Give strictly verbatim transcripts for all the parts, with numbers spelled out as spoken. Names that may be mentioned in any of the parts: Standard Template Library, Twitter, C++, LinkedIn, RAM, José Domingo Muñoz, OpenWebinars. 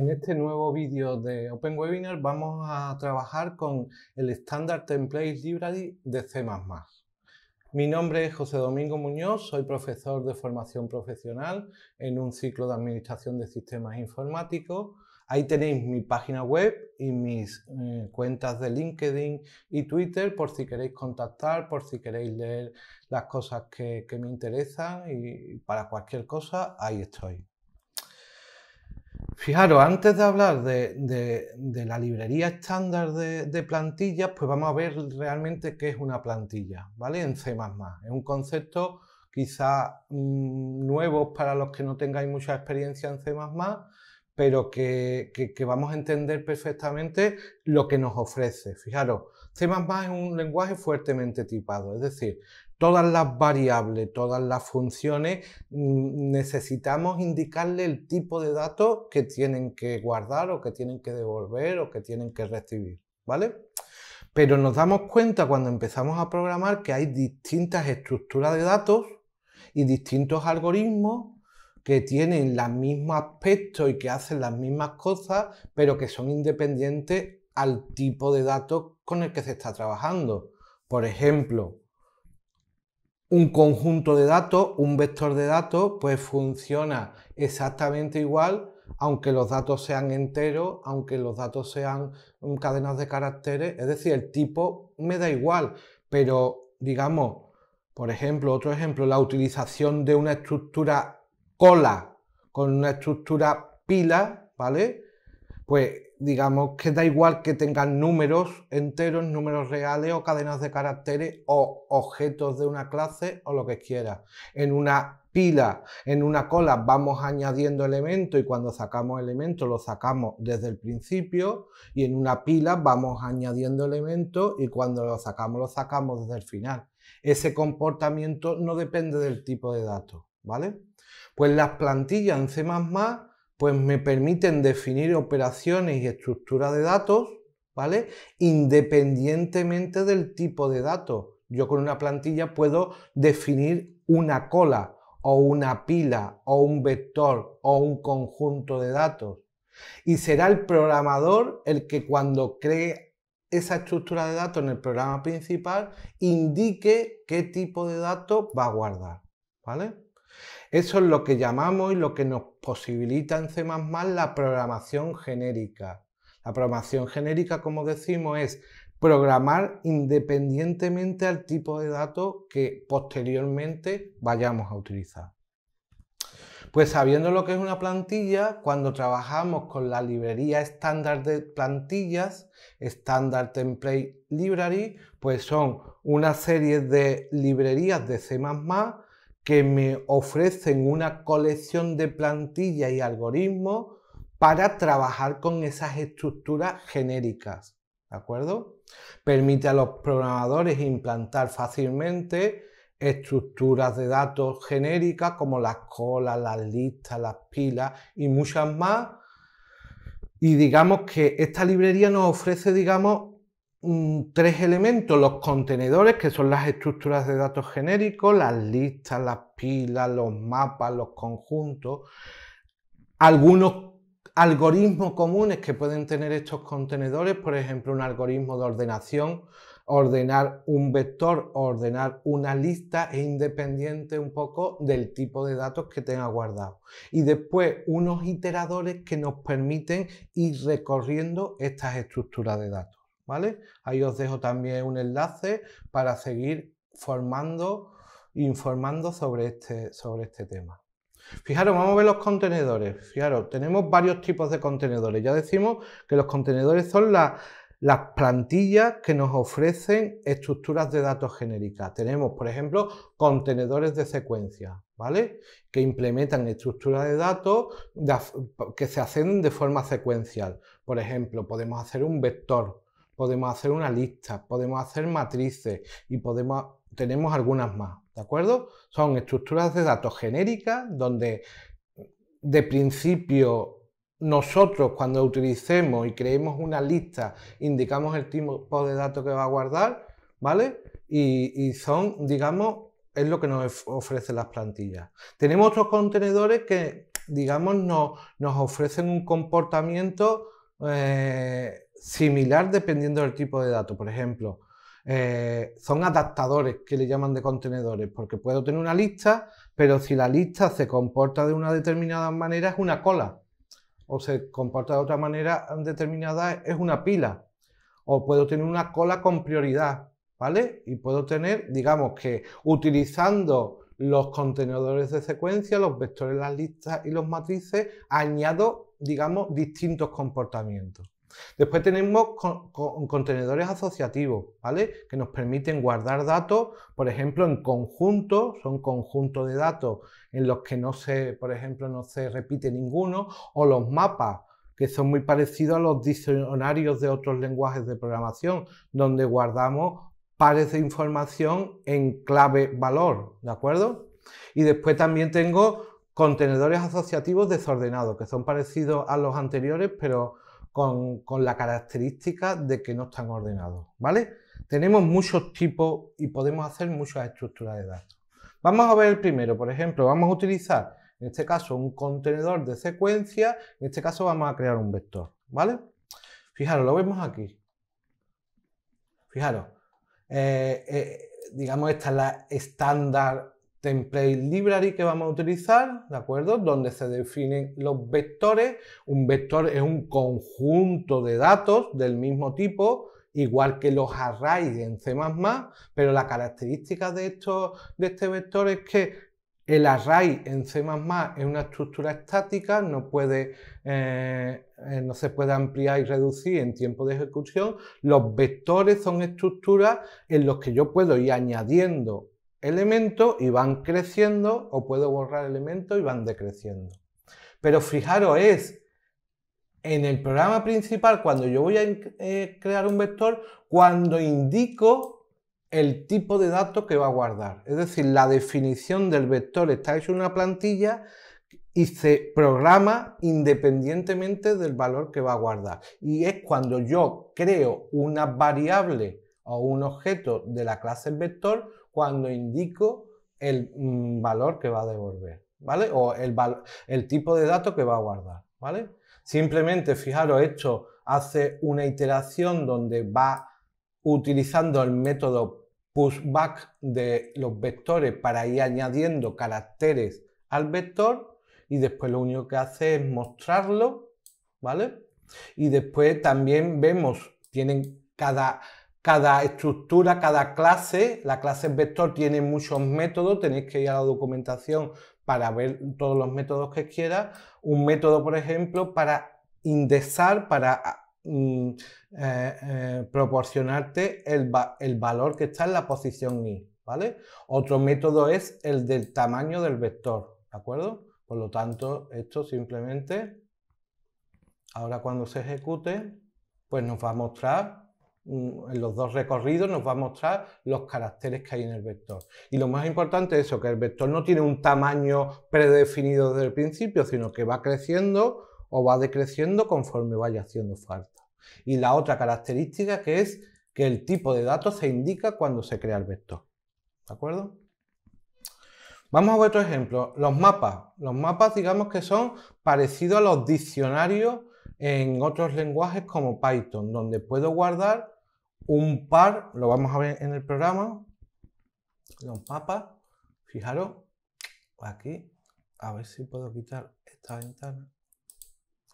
En este nuevo vídeo de OpenWebinars vamos a trabajar con el Standard Template Library de C más más. Mi nombre es José Domingo Muñoz, soy profesor de formación profesional en un ciclo de Administración de Sistemas Informáticos. Ahí tenéis mi página web y mis eh, cuentas de LinkedIn y Twitter por si queréis contactar, por si queréis leer las cosas que, que me interesan, y para cualquier cosa ahí estoy. Fijaros, antes de hablar de, de, de la librería estándar de, de plantillas, pues vamos a ver realmente qué es una plantilla, ¿vale? En C más más. Es un concepto quizá mmm, nuevo para los que no tengáis mucha experiencia en C más más, pero que, que, que vamos a entender perfectamente lo que nos ofrece. Fijaros, C más más es un lenguaje fuertemente tipado, es decir, todas las variables, todas las funciones, necesitamos indicarle el tipo de datos que tienen que guardar o que tienen que devolver o que tienen que recibir, ¿vale? Pero nos damos cuenta cuando empezamos a programar que hay distintas estructuras de datos y distintos algoritmos que tienen los mismos aspectos y que hacen las mismas cosas, pero que son independientes al tipo de datos con el que se está trabajando. Por ejemplo, un conjunto de datos, un vector de datos, pues funciona exactamente igual, aunque los datos sean enteros, aunque los datos sean cadenas de caracteres, es decir, el tipo me da igual, pero digamos, por ejemplo, otro ejemplo, la utilización de una estructura cola con una estructura pila, ¿vale? Pues digamos que da igual que tengan números enteros, números reales o cadenas de caracteres o objetos de una clase o lo que quiera. En una pila, en una cola vamos añadiendo elementos y cuando sacamos elementos los sacamos desde el principio, y en una pila vamos añadiendo elementos y cuando los sacamos los sacamos desde el final. Ese comportamiento no depende del tipo de datos, ¿vale? Pues las plantillas en C más más pues me permiten definir operaciones y estructuras de datos, ¿vale? Independientemente del tipo de datos. Yo con una plantilla puedo definir una cola o una pila o un vector o un conjunto de datos. Y será el programador el que cuando cree esa estructura de datos en el programa principal indique qué tipo de datos va a guardar, ¿vale? Eso es lo que llamamos y lo que nos posibilita en C más más la programación genérica. La programación genérica, como decimos, es programar independientemente al tipo de datos que posteriormente vayamos a utilizar. Pues sabiendo lo que es una plantilla, cuando trabajamos con la librería estándar de plantillas, Standard Template Library, pues son una serie de librerías de C más más que me ofrecen una colección de plantillas y algoritmos para trabajar con esas estructuras genéricas, ¿de acuerdo? Permite a los programadores implantar fácilmente estructuras de datos genéricas como las colas, las listas, las pilas y muchas más. Y digamos que esta librería nos ofrece, digamos, tres elementos: los contenedores, que son las estructuras de datos genéricos, las listas, las pilas, los mapas, los conjuntos, algunos algoritmos comunes que pueden tener estos contenedores, por ejemplo un algoritmo de ordenación. Ordenar un vector o ordenar una lista es independiente un poco del tipo de datos que tenga guardado. Y después unos iteradores que nos permiten ir recorriendo estas estructuras de datos, ¿vale? Ahí os dejo también un enlace para seguir formando, informando sobre este, sobre este tema. Fijaros, vamos a ver los contenedores. Fijaros, tenemos varios tipos de contenedores. Ya decimos que los contenedores son la, las plantillas que nos ofrecen estructuras de datos genéricas. Tenemos, por ejemplo, contenedores de secuencia, ¿vale? Que implementan estructuras de datos de, que se hacen de forma secuencial. Por ejemplo, podemos hacer un vector, podemos hacer una lista, podemos hacer matrices y podemos, tenemos algunas más, ¿de acuerdo? Son estructuras de datos genéricas donde de principio nosotros cuando utilicemos y creemos una lista indicamos el tipo de datos que va a guardar, ¿vale? Y, y son, digamos, es lo que nos ofrecen las plantillas. Tenemos otros contenedores que digamos, no, nos ofrecen un comportamiento eh, similar dependiendo del tipo de dato. Por ejemplo, eh, son adaptadores que le llaman de contenedores, porque puedo tener una lista, pero si la lista se comporta de una determinada manera es una cola, o se comporta de otra manera determinada es una pila, o puedo tener una cola con prioridad, ¿vale? Y puedo tener, digamos que utilizando los contenedores de secuencia, los vectores, las listas y los matrices, añado, digamos, distintos comportamientos. Después tenemos con, con, contenedores asociativos, ¿vale? Que nos permiten guardar datos, por ejemplo, en conjunto, son conjuntos de datos en los que no se, por ejemplo, no se repite ninguno, o los mapas, que son muy parecidos a los diccionarios de otros lenguajes de programación, donde guardamos pares de información en clave-valor, ¿de acuerdo? Y después también tengo contenedores asociativos desordenados, que son parecidos a los anteriores, pero con, con la característica de que no están ordenados, ¿vale? Tenemos muchos tipos y podemos hacer muchas estructuras de datos. Vamos a ver el primero, por ejemplo, vamos a utilizar, en este caso, un contenedor de secuencia, en este caso vamos a crear un vector, ¿vale? Fijaros, lo vemos aquí. Fijaros. Eh, eh, digamos, esta es la Standard Template Library que vamos a utilizar, ¿de acuerdo? Donde se definen los vectores. Un vector es un conjunto de datos del mismo tipo, igual que los arrays en C más más, pero la característica de, esto, de este vector es que el array en C más más es una estructura estática, no puede... Eh, no se puede ampliar y reducir en tiempo de ejecución. Los vectores son estructuras en las que yo puedo ir añadiendo elementos y van creciendo, o puedo borrar elementos y van decreciendo. Pero fijaros, es en el programa principal, cuando yo voy a eh, crear un vector, cuando indico el tipo de datos que va a guardar. Es decir, la definición del vector está hecha en una plantilla y se programa independientemente del valor que va a guardar. Y es cuando yo creo una variable o un objeto de la clase vector cuando indico el mm, valor que va a devolver, ¿vale? O el, el tipo de dato que va a guardar, ¿vale? Simplemente, fijaros, esto hace una iteración donde va utilizando el método pushback de los vectores para ir añadiendo caracteres al vector. Y después lo único que hace es mostrarlo, ¿vale? Y después también vemos, tienen cada, cada estructura, cada clase, la clase vector tiene muchos métodos, tenéis que ir a la documentación para ver todos los métodos que quieras. Un método, por ejemplo, para indexar, para mm, eh, eh, proporcionarte el, el valor que está en la posición i, ¿vale? Otro método es el del tamaño del vector, ¿de acuerdo? Por lo tanto, esto simplemente, ahora cuando se ejecute, pues nos va a mostrar, en los dos recorridos, nos va a mostrar los caracteres que hay en el vector. Y lo más importante es eso, que el vector no tiene un tamaño predefinido desde el principio, sino que va creciendo o va decreciendo conforme vaya haciendo falta. Y la otra característica que es que el tipo de datos se indica cuando se crea el vector, ¿de acuerdo? Vamos a ver otro ejemplo, los mapas. Los mapas, digamos que son parecidos a los diccionarios en otros lenguajes como Python, donde puedo guardar un par, lo vamos a ver en el programa, los mapas, fijaros, aquí, a ver si puedo quitar esta ventana.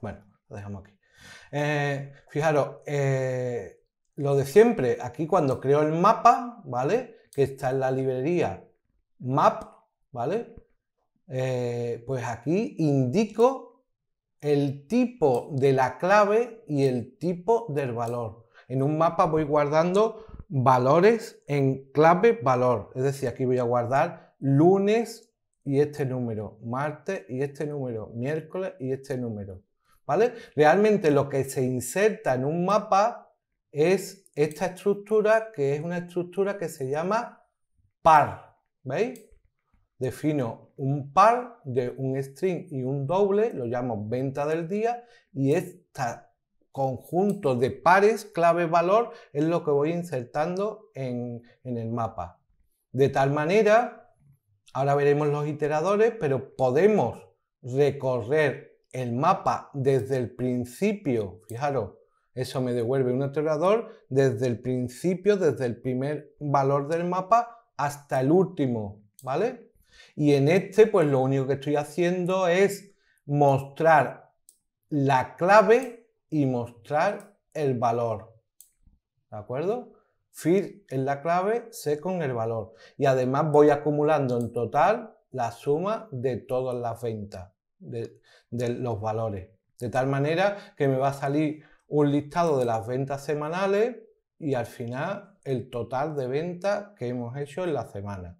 Bueno, lo dejamos aquí. Eh, fijaros, eh, lo de siempre, aquí cuando creo el mapa, ¿vale? Que está en la librería map, ¿vale? Eh, pues aquí indico el tipo de la clave y el tipo del valor. En un mapa voy guardando valores en clave-valor. Es decir, aquí voy a guardar lunes y este número, martes y este número, miércoles y este número, ¿vale? Realmente lo que se inserta en un mapa es esta estructura, que es una estructura que se llama par, ¿veis? Defino un par de un string y un doble, lo llamo venta del día, y este conjunto de pares, clave, valor, es lo que voy insertando en, en el mapa. De tal manera, ahora veremos los iteradores, pero podemos recorrer el mapa desde el principio, fijaros, eso me devuelve un iterador desde el principio, desde el primer valor del mapa hasta el último, ¿vale? Y en este, pues lo único que estoy haciendo es mostrar la clave y mostrar el valor, ¿de acuerdo? First es la clave, second el valor. Y además voy acumulando en total la suma de todas las ventas, de, de los valores. De tal manera que me va a salir un listado de las ventas semanales y al final el total de ventas que hemos hecho en la semana.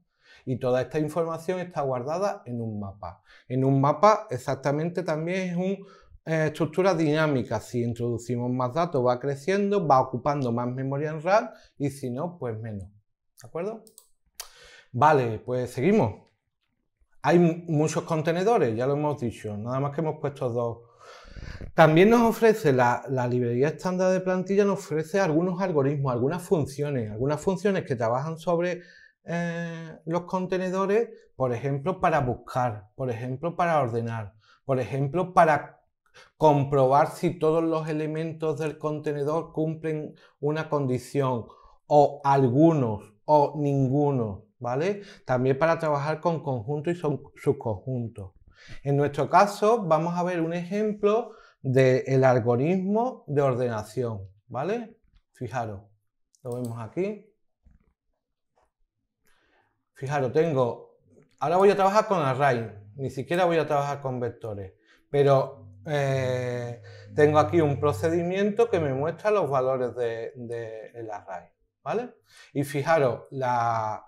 Y toda esta información está guardada en un mapa. En un mapa exactamente también es una eh, estructura dinámica. Si introducimos más datos va creciendo, va ocupando más memoria en RAM y si no, pues menos. ¿De acuerdo? Vale, pues seguimos. Hay muchos contenedores, ya lo hemos dicho, nada más que hemos puesto dos. También nos ofrece, la, la librería estándar de plantilla nos ofrece algunos algoritmos, algunas funciones, algunas funciones que trabajan sobre Eh, los contenedores, por ejemplo, para buscar, por ejemplo, para ordenar, por ejemplo, para comprobar si todos los elementos del contenedor cumplen una condición o algunos o ninguno, ¿vale? También para trabajar con conjuntos y subconjuntos. En nuestro caso, vamos a ver un ejemplo del algoritmo de ordenación, ¿vale? Fijaros, lo vemos aquí. Fijaros, tengo, ahora voy a trabajar con array, ni siquiera voy a trabajar con vectores, pero eh, tengo aquí un procedimiento que me muestra los valores del de, de array, ¿vale? Y fijaros, la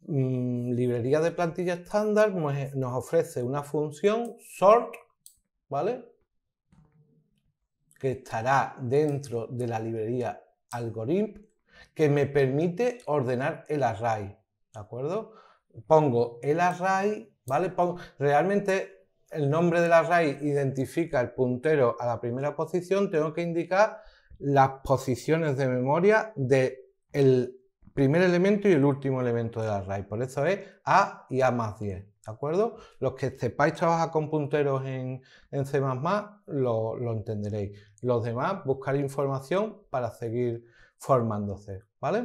mmm, librería de plantilla estándar nos ofrece una función sort, ¿vale? Que estará dentro de la librería algorithm, que me permite ordenar el array. ¿De acuerdo? Pongo el array, ¿vale? Pongo, realmente el nombre del array identifica el puntero a la primera posición. Tengo que indicar las posiciones de memoria del primer elemento y el último elemento del array. Por eso es A y A más diez. ¿De acuerdo? Los que sepáis trabajar con punteros en, en C más más lo, lo entenderéis. Los demás, buscar información para seguir formándose, ¿vale?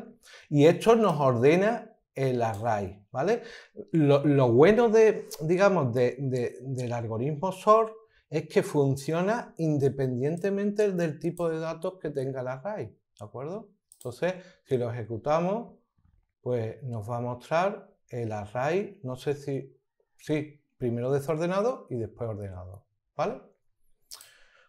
Y esto nos ordena el array, ¿vale? Lo, lo bueno de, digamos, de, de, del algoritmo sort es que funciona independientemente del tipo de datos que tenga el array, ¿de acuerdo? Entonces, si lo ejecutamos, pues nos va a mostrar el array, no sé si, sí, primero desordenado y después ordenado, ¿vale?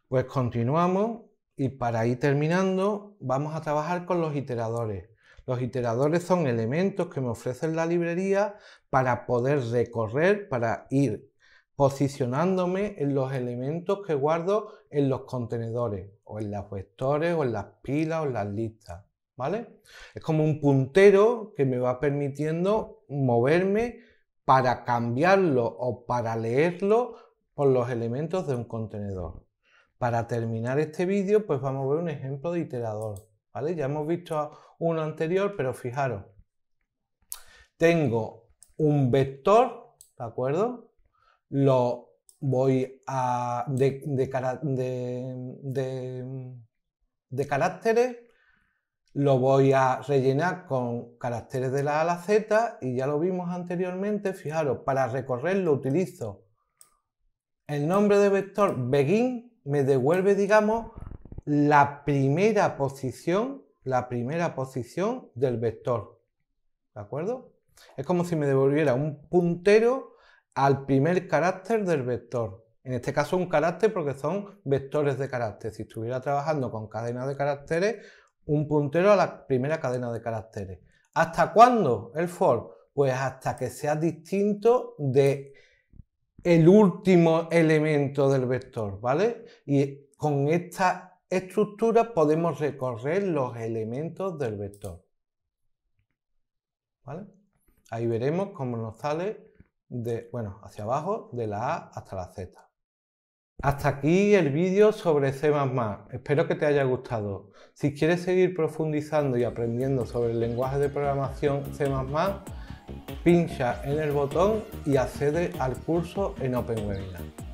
Pues continuamos y para ir terminando, vamos a trabajar con los iteradores. Los iteradores son elementos que me ofrecen la librería para poder recorrer, para ir posicionándome en los elementos que guardo en los contenedores, o en los vectores, o en las pilas, o en las listas, ¿vale? Es como un puntero que me va permitiendo moverme para cambiarlo o para leerlo por los elementos de un contenedor. Para terminar este vídeo, pues vamos a ver un ejemplo de iterador. ¿Vale? Ya hemos visto uno anterior, pero fijaros, tengo un vector, ¿de acuerdo? Lo voy a de, de, de, de, de caracteres, lo voy a rellenar con caracteres de la A a la Z y ya lo vimos anteriormente, fijaros, para recorrerlo utilizo el nombre de vector begin, me devuelve, digamos, la primera posición, la primera posición del vector, ¿de acuerdo? Es como si me devolviera un puntero al primer carácter del vector. En este caso un carácter porque son vectores de carácter. Si estuviera trabajando con cadenas de caracteres, un puntero a la primera cadena de caracteres. ¿Hasta cuándo el for? Pues hasta que sea distinto de el último elemento del vector, ¿vale? Y con esta estructura podemos recorrer los elementos del vector, ¿vale? Ahí veremos cómo nos sale de, bueno, hacia abajo de la A hasta la Z. Hasta aquí el vídeo sobre C más más. Espero que te haya gustado. Si quieres seguir profundizando y aprendiendo sobre el lenguaje de programación C más más, pincha en el botón y accede al curso en OpenWebinars.